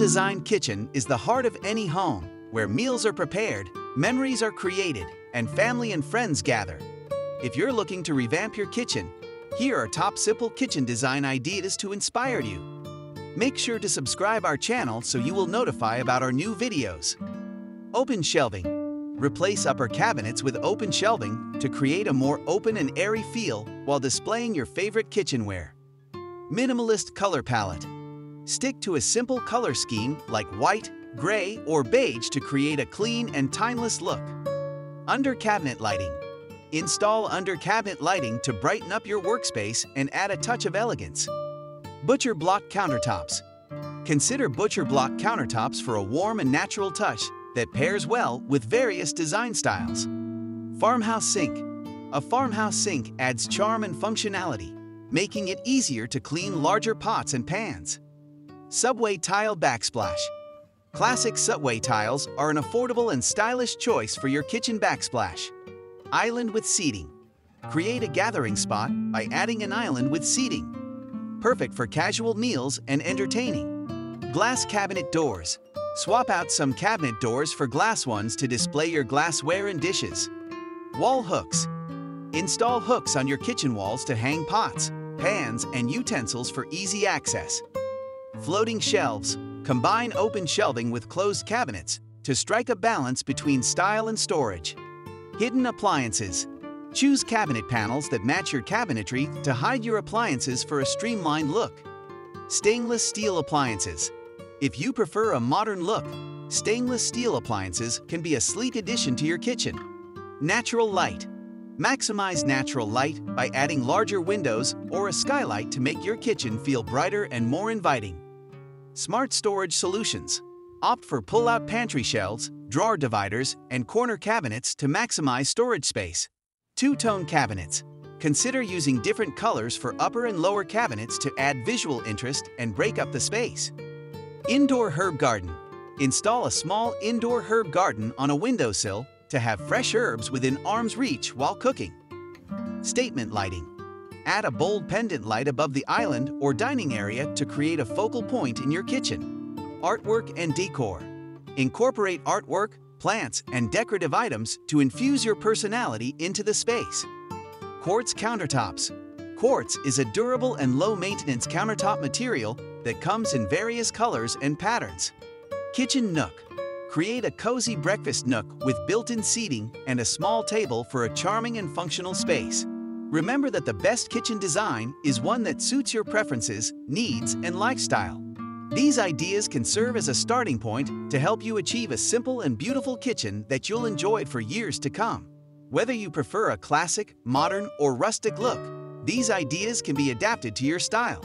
well-designed kitchen is the heart of any home, where meals are prepared, memories are created, and family and friends gather. If you're looking to revamp your kitchen, here are top simple kitchen design ideas to inspire you. Make sure to subscribe our channel so you will notify about our new videos. Open shelving. Replace upper cabinets with open shelving to create a more open and airy feel while displaying your favorite kitchenware. Minimalist color palette. Stick to a simple color scheme like white, gray, or beige to create a clean and timeless look. Under cabinet lighting. Install under cabinet lighting to brighten up your workspace and add a touch of elegance. Butcher block countertops. Consider butcher block countertops for a warm and natural touch that pairs well with various design styles. Farmhouse sink. A farmhouse sink adds charm and functionality, making it easier to clean larger pots and pans. Subway tile backsplash. Classic subway tiles are an affordable and stylish choice for your kitchen backsplash. Island with seating. Create a gathering spot by adding an island with seating. Perfect for casual meals and entertaining. Glass cabinet doors. Swap out some cabinet doors for glass ones to display your glassware and dishes. Wall hooks. Install hooks on your kitchen walls to hang pots, pans, and utensils for easy access. Floating shelves. Combine open shelving with closed cabinets to strike a balance between style and storage. Hidden appliances. Choose cabinet panels that match your cabinetry to hide your appliances for a streamlined look. Stainless steel appliances. If you prefer a modern look, stainless steel appliances can be a sleek addition to your kitchen. Natural light. Maximize natural light by adding larger windows or a skylight to make your kitchen feel brighter and more inviting. Smart storage solutions. Opt for pull-out pantry shelves, drawer dividers, and corner cabinets to maximize storage space. Two-tone cabinets. Consider using different colors for upper and lower cabinets to add visual interest and break up the space. Indoor herb garden. Install a small indoor herb garden on a windowsill to have fresh herbs within arm's reach while cooking. Statement lighting. Add a bold pendant light above the island or dining area to create a focal point in your kitchen. Artwork and decor. Incorporate artwork, plants, and decorative items to infuse your personality into the space. Quartz countertops. Quartz is a durable and low-maintenance countertop material that comes in various colors and patterns. Kitchen nook. Create a cozy breakfast nook with built-in seating and a small table for a charming and functional space. Remember that the best kitchen design is one that suits your preferences, needs, and lifestyle. These ideas can serve as a starting point to help you achieve a simple and beautiful kitchen that you'll enjoy for years to come. Whether you prefer a classic, modern, or rustic look, these ideas can be adapted to your style.